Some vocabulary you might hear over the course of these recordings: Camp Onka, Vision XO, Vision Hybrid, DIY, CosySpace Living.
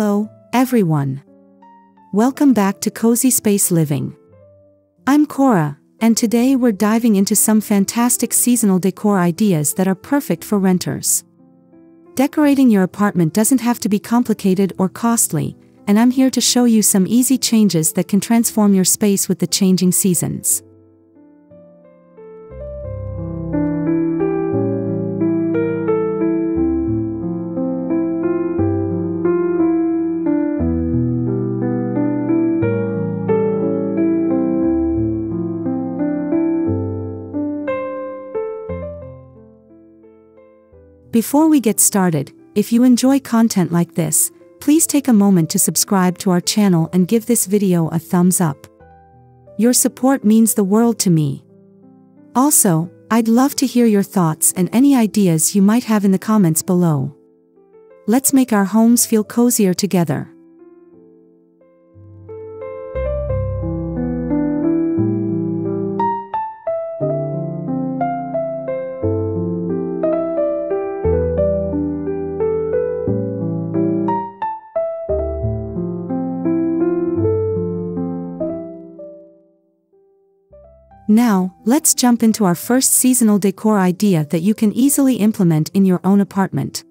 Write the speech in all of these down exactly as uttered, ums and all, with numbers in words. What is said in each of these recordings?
Hello, everyone. Welcome back to CosySpace Living. I'm Cora, and today we're diving into some fantastic seasonal decor ideas that are perfect for renters. Decorating your apartment doesn't have to be complicated or costly, and I'm here to show you some easy changes that can transform your space with the changing seasons. Before we get started, if you enjoy content like this, please take a moment to subscribe to our channel and give this video a thumbs up. Your support means the world to me. Also, I'd love to hear your thoughts and any ideas you might have in the comments below. Let's make our homes feel cozier together. Now, let's jump into our first seasonal decor idea that you can easily implement in your own apartment.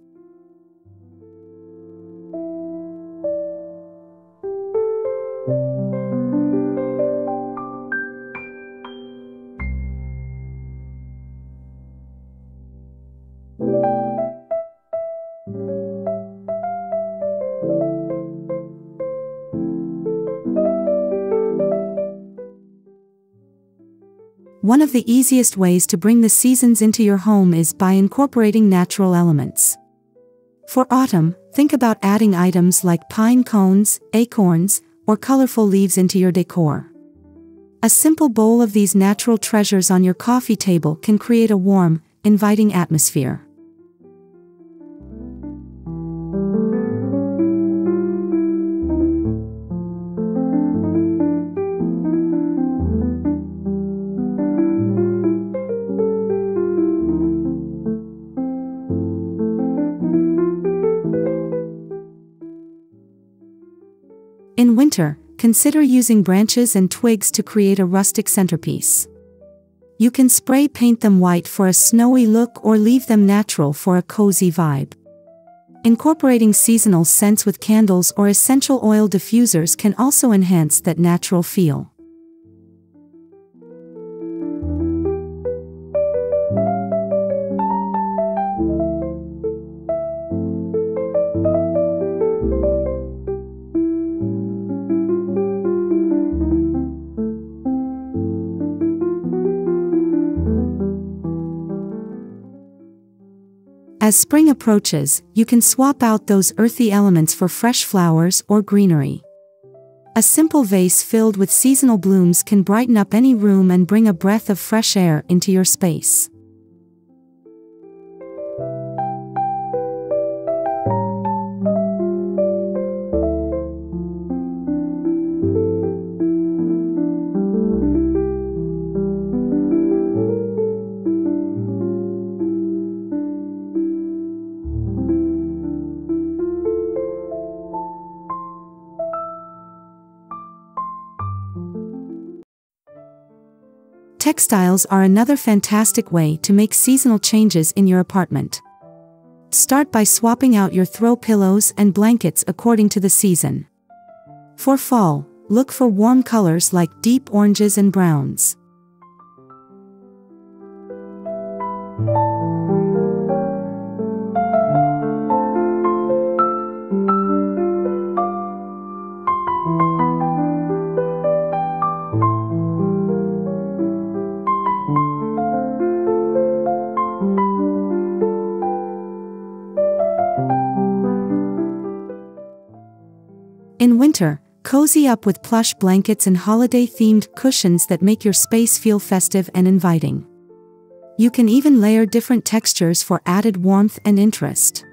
One of the easiest ways to bring the seasons into your home is by incorporating natural elements. For autumn, think about adding items like pine cones, acorns, or colorful leaves into your decor. A simple bowl of these natural treasures on your coffee table can create a warm, inviting atmosphere. In winter, consider using branches and twigs to create a rustic centerpiece. You can spray paint them white for a snowy look or leave them natural for a cozy vibe. Incorporating seasonal scents with candles or essential oil diffusers can also enhance that natural feel. As spring approaches, you can swap out those earthy elements for fresh flowers or greenery. A simple vase filled with seasonal blooms can brighten up any room and bring a breath of fresh air into your space. Textiles are another fantastic way to make seasonal changes in your apartment. Start by swapping out your throw pillows and blankets according to the season. For fall, look for warm colors like deep oranges and browns. In winter, cozy up with plush blankets and holiday-themed cushions that make your space feel festive and inviting. You can even layer different textures for added warmth and interest.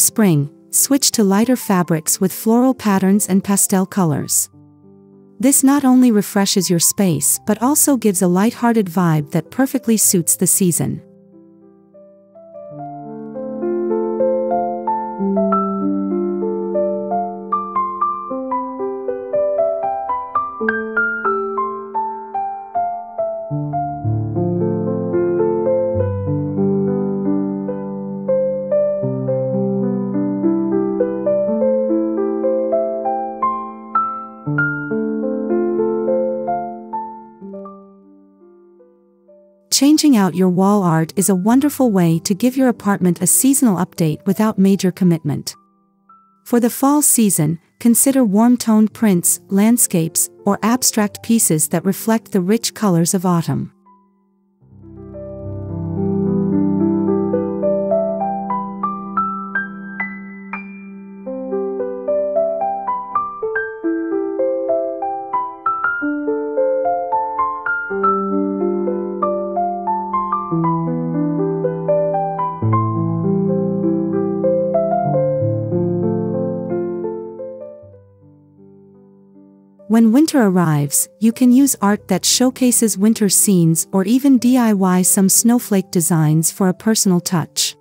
spring, switch to lighter fabrics with floral patterns and pastel colors. This not only refreshes your space but also gives a lighthearted vibe that perfectly suits the season. Changing out your wall art is a wonderful way to give your apartment a seasonal update without major commitment. For the fall season, consider warm-toned prints, landscapes, or abstract pieces that reflect the rich colors of autumn. When winter arrives, you can use art that showcases winter scenes or even D I Y some snowflake designs for a personal touch.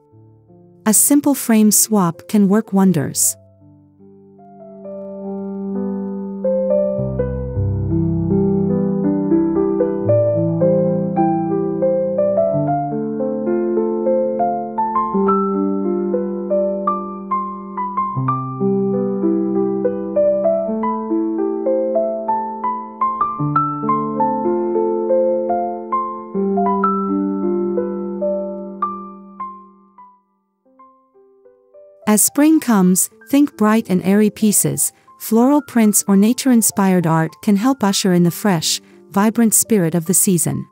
A simple frame swap can work wonders. As spring comes, think bright and airy pieces. Floral prints or nature-inspired art can help usher in the fresh, vibrant spirit of the season.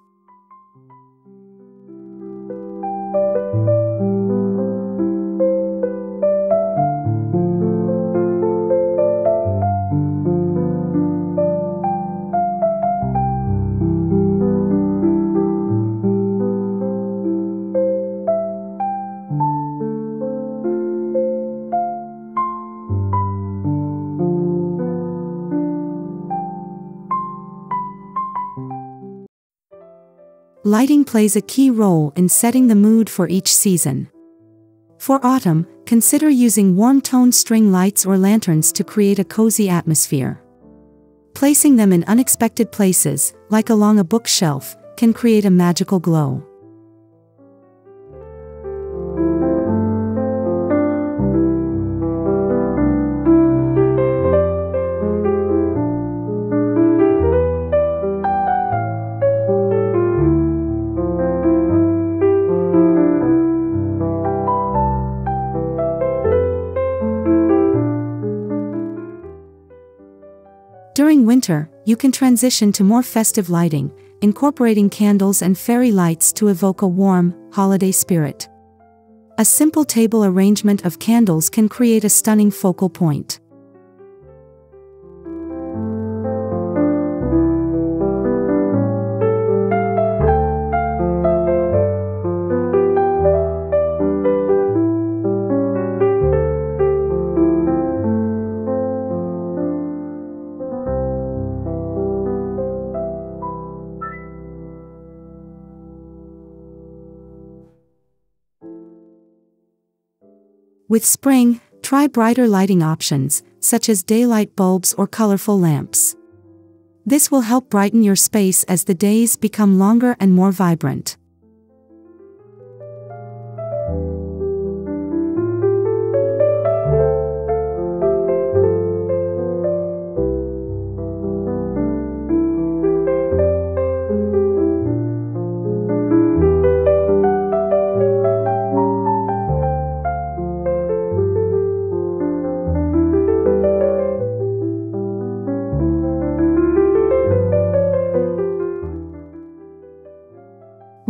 Lighting plays a key role in setting the mood for each season. For autumn, consider using warm-toned string lights or lanterns to create a cozy atmosphere. Placing them in unexpected places, like along a bookshelf, can create a magical glow. During winter, you can transition to more festive lighting, incorporating candles and fairy lights to evoke a warm, holiday spirit. A simple table arrangement of candles can create a stunning focal point. With spring, try brighter lighting options, such as daylight bulbs or colorful lamps. This will help brighten your space as the days become longer and more vibrant.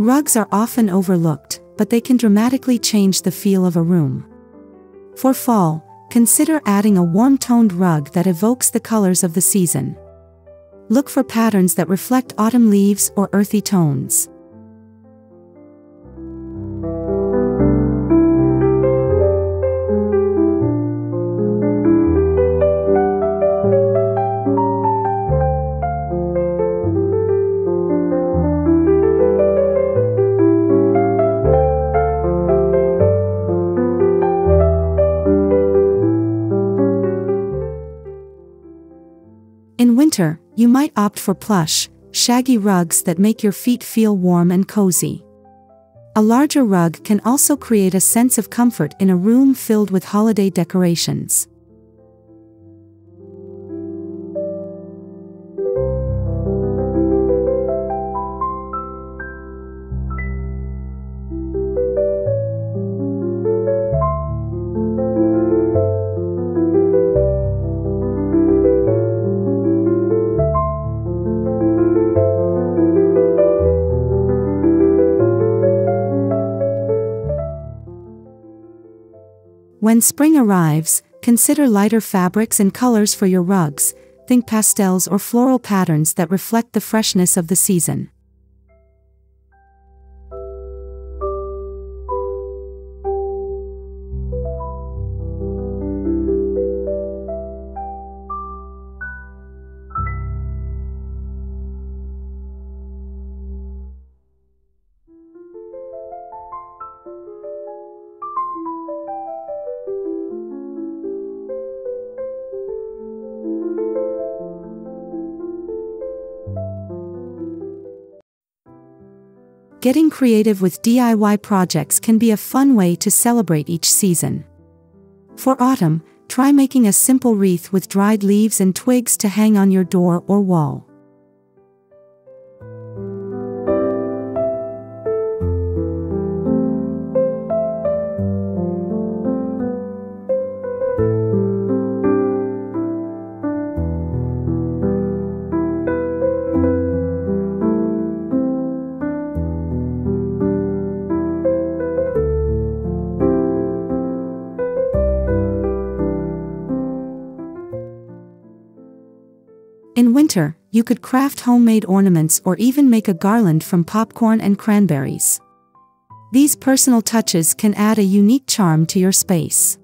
Rugs are often overlooked, but they can dramatically change the feel of a room. For fall, consider adding a warm-toned rug that evokes the colors of the season. Look for patterns that reflect autumn leaves or earthy tones. You might opt for plush, shaggy rugs that make your feet feel warm and cozy. A larger rug can also create a sense of comfort in a room filled with holiday decorations. When spring arrives, consider lighter fabrics and colors for your rugs. Think pastels or floral patterns that reflect the freshness of the season. Getting creative with D I Y projects can be a fun way to celebrate each season. For autumn, try making a simple wreath with dried leaves and twigs to hang on your door or wall. In winter, you could craft homemade ornaments or even make a garland from popcorn and cranberries. These personal touches can add a unique charm to your space.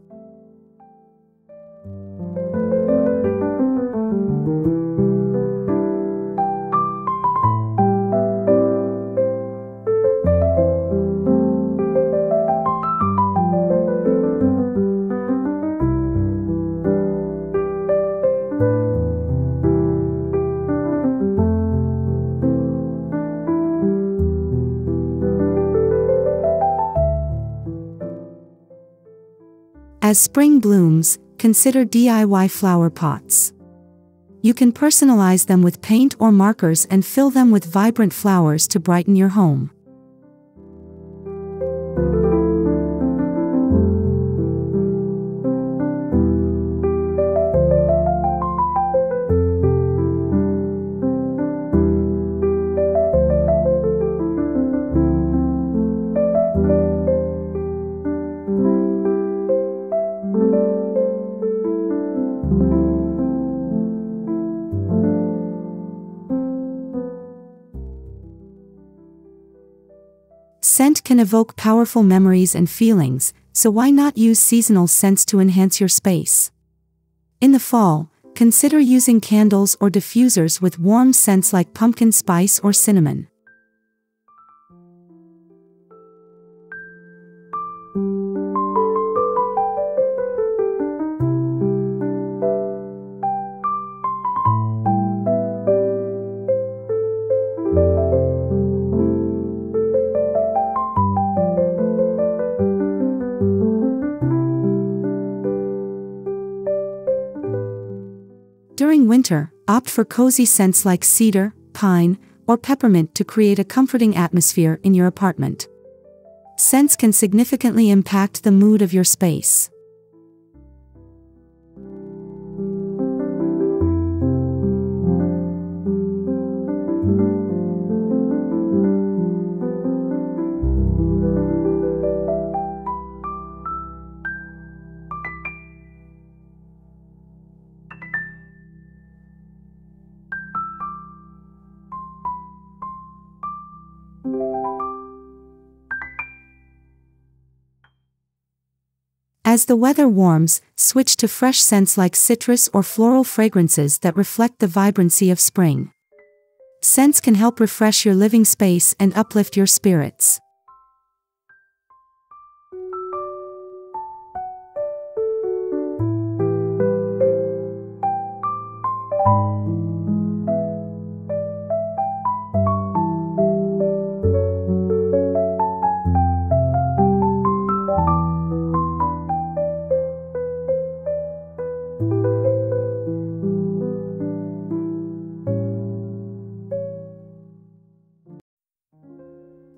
As spring blooms, consider D I Y flower pots. You can personalize them with paint or markers and fill them with vibrant flowers to brighten your home. Scent can evoke powerful memories and feelings, so why not use seasonal scents to enhance your space? In the fall, consider using candles or diffusers with warm scents like pumpkin spice or cinnamon. During winter, opt for cozy scents like cedar, pine, or peppermint to create a comforting atmosphere in your apartment. Scents can significantly impact the mood of your space. As the weather warms, switch to fresh scents like citrus or floral fragrances that reflect the vibrancy of spring. Scents can help refresh your living space and uplift your spirits.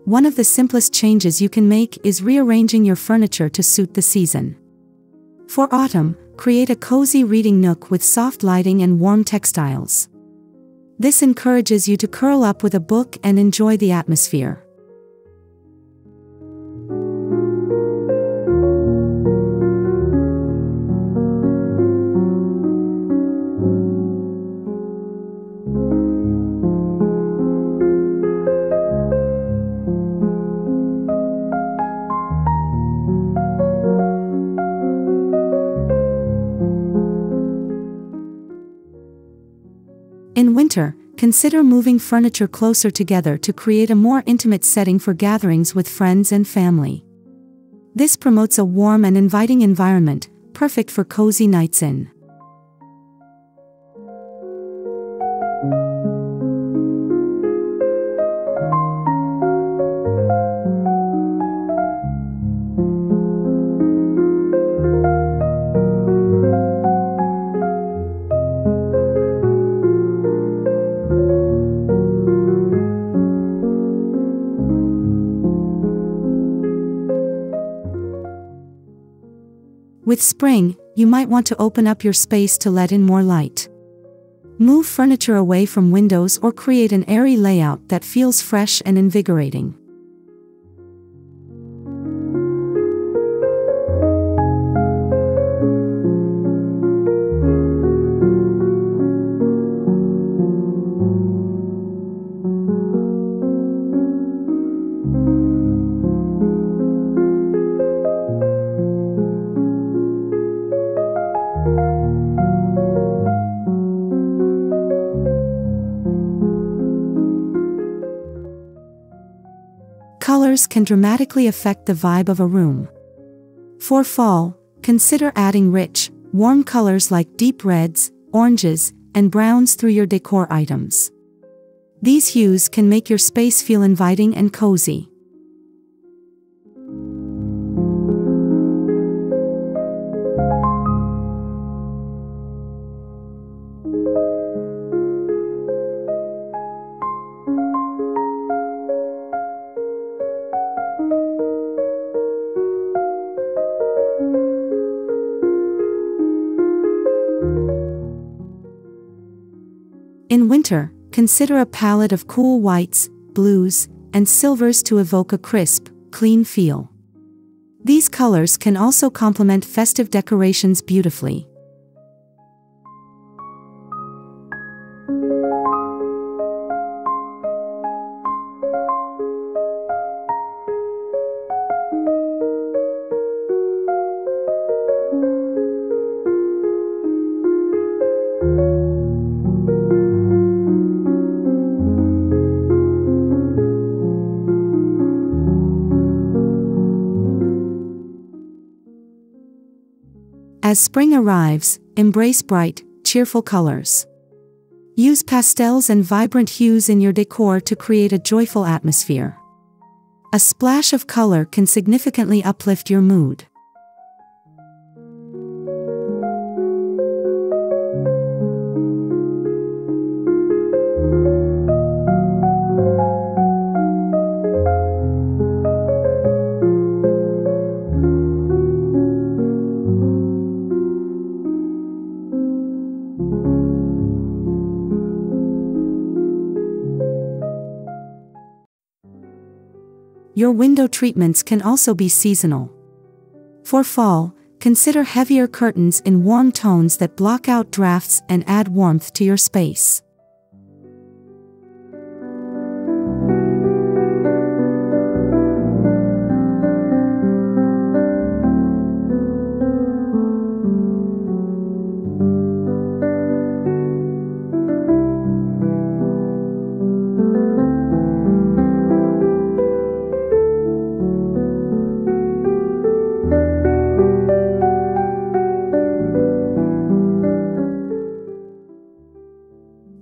One of the simplest changes you can make is rearranging your furniture to suit the season. For autumn, create a cozy reading nook with soft lighting and warm textiles. This encourages you to curl up with a book and enjoy the atmosphere. In winter, consider moving furniture closer together to create a more intimate setting for gatherings with friends and family. This promotes a warm and inviting environment, perfect for cozy nights in. With spring, you might want to open up your space to let in more light. Move furniture away from windows or create an airy layout that feels fresh and invigorating. Colors can dramatically affect the vibe of a room. For fall, consider adding rich, warm colors like deep reds, oranges, and browns through your decor items. These hues can make your space feel inviting and cozy. In winter, consider a palette of cool whites, blues, and silvers to evoke a crisp, clean feel. These colors can also complement festive decorations beautifully. As spring arrives, embrace bright, cheerful colors. Use pastels and vibrant hues in your decor to create a joyful atmosphere. A splash of color can significantly uplift your mood. Your window treatments can also be seasonal. For fall, consider heavier curtains in warm tones that block out drafts and add warmth to your space.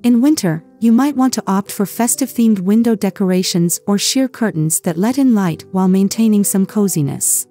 In winter, you might want to opt for festive-themed window decorations or sheer curtains that let in light while maintaining some coziness.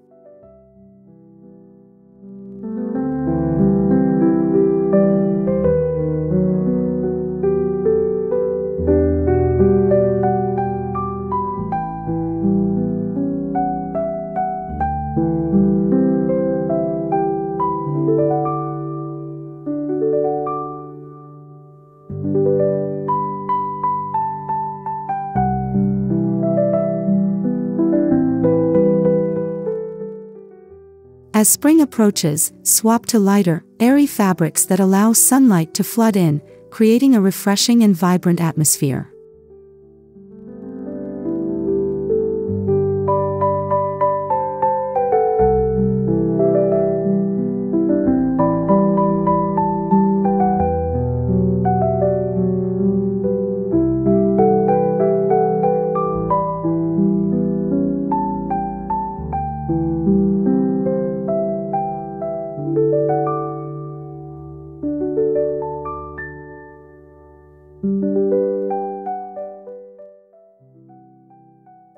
As spring approaches, swap to lighter, airy fabrics that allow sunlight to flood in, creating a refreshing and vibrant atmosphere.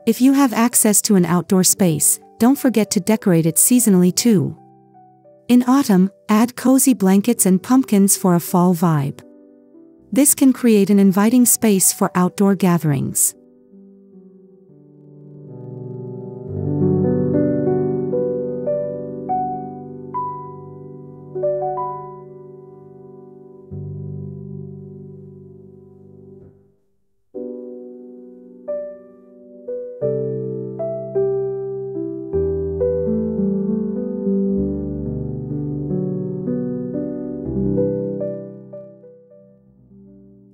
If you have access to an outdoor space, don't forget to decorate it seasonally too. In autumn, add cozy blankets and pumpkins for a fall vibe. This can create an inviting space for outdoor gatherings.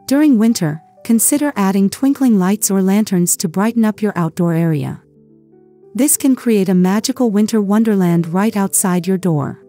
During winter, consider adding twinkling lights or lanterns to brighten up your outdoor area. This can create a magical winter wonderland right outside your door.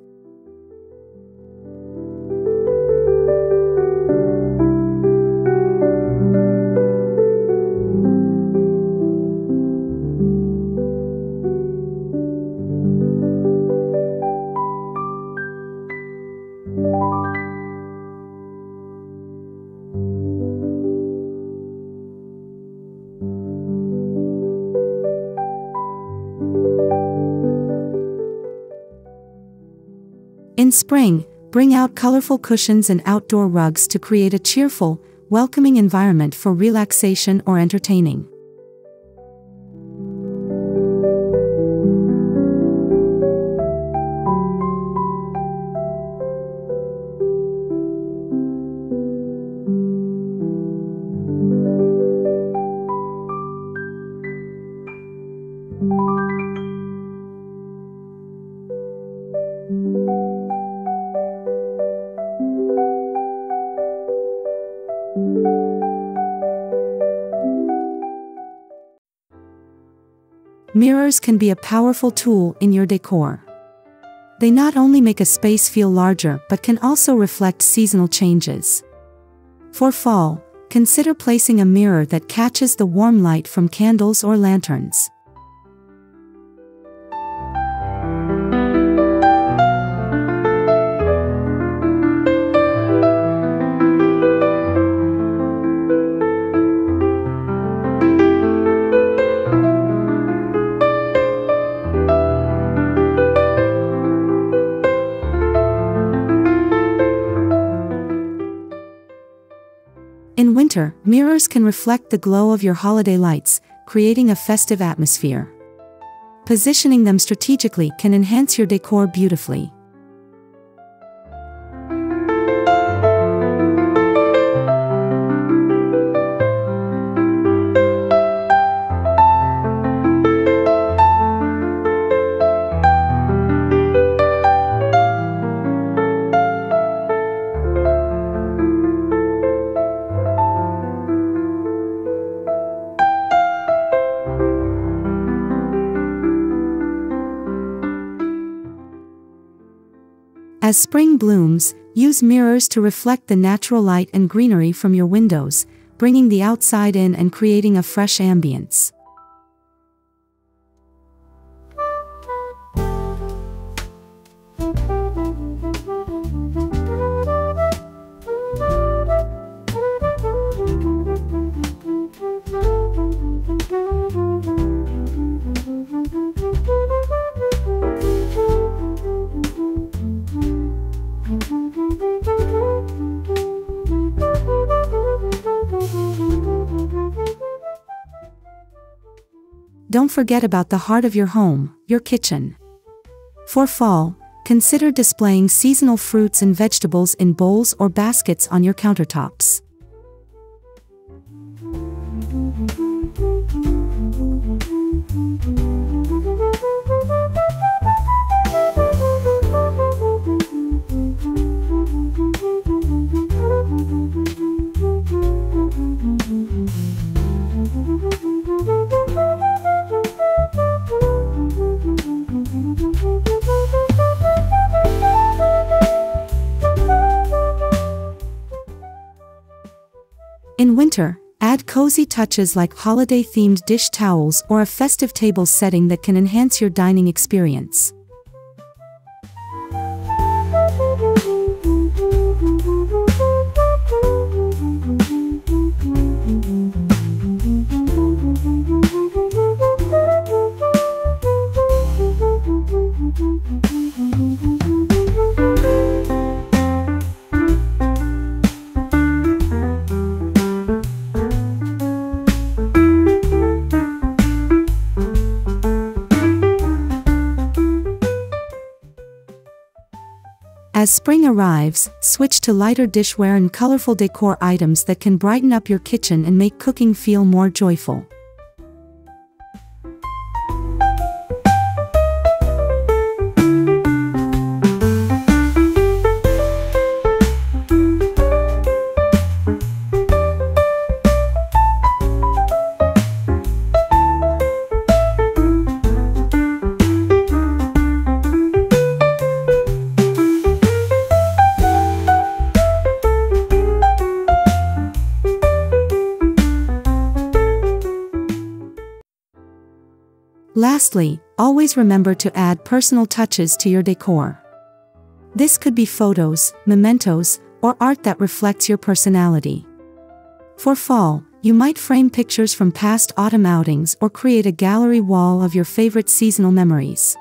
In spring, bring out colorful cushions and outdoor rugs to create a cheerful, welcoming environment for relaxation or entertaining. Mirrors can be a powerful tool in your decor. They not only make a space feel larger but can also reflect seasonal changes. For fall, consider placing a mirror that catches the warm light from candles or lanterns. In winter, mirrors can reflect the glow of your holiday lights, creating a festive atmosphere. Positioning them strategically can enhance your decor beautifully. As spring blooms, use mirrors to reflect the natural light and greenery from your windows, bringing the outside in and creating a fresh ambience. Don't forget about the heart of your home, your kitchen. For fall, consider displaying seasonal fruits and vegetables in bowls or baskets on your countertops. Winter, add cozy touches like holiday-themed dish towels or a festive table setting that can enhance your dining experience. As spring arrives, switch to lighter dishware and colorful decor items that can brighten up your kitchen and make cooking feel more joyful. Lastly, always remember to add personal touches to your decor. This could be photos, mementos, or art that reflects your personality. For fall, you might frame pictures from past autumn outings or create a gallery wall of your favorite seasonal memories.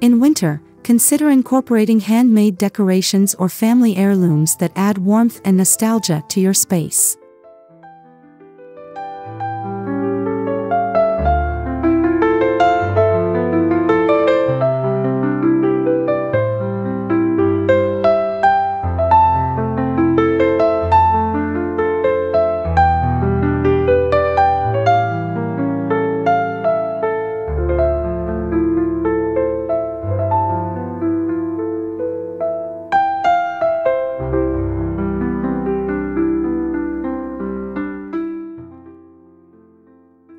In winter, consider incorporating handmade decorations or family heirlooms that add warmth and nostalgia to your space.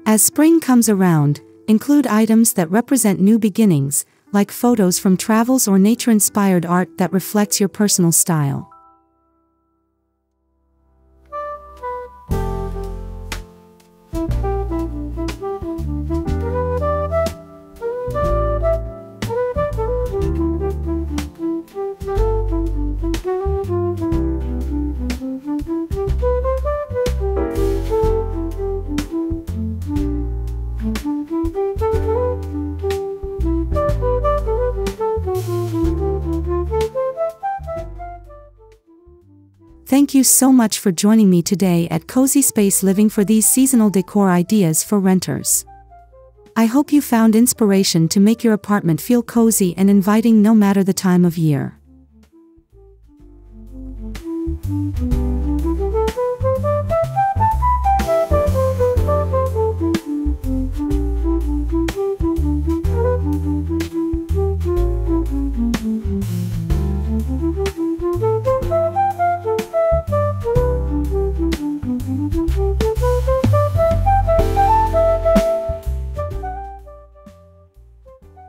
As spring comes around, include items that represent new beginnings, like photos from travels or nature-inspired art that reflects your personal style. Thank you so much for joining me today at CosySpace Living for these seasonal decor ideas for renters. I hope you found inspiration to make your apartment feel cozy and inviting no matter the time of year.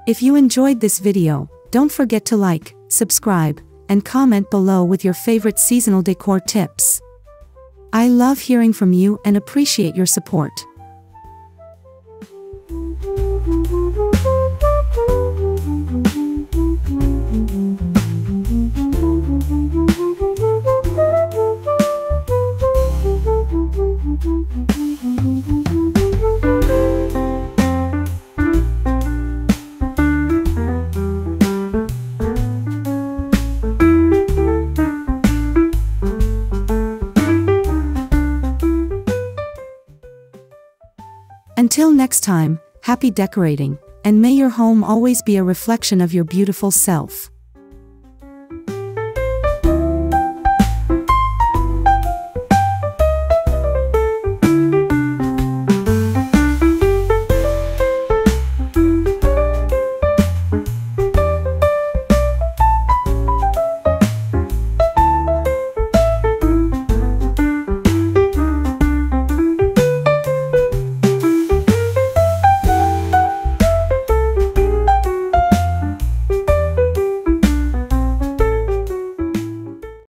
If you enjoyed this video, don't forget to like, subscribe, and comment below with your favorite seasonal decor tips. I love hearing from you and appreciate your support. Until next time, happy decorating, and may your home always be a reflection of your beautiful self.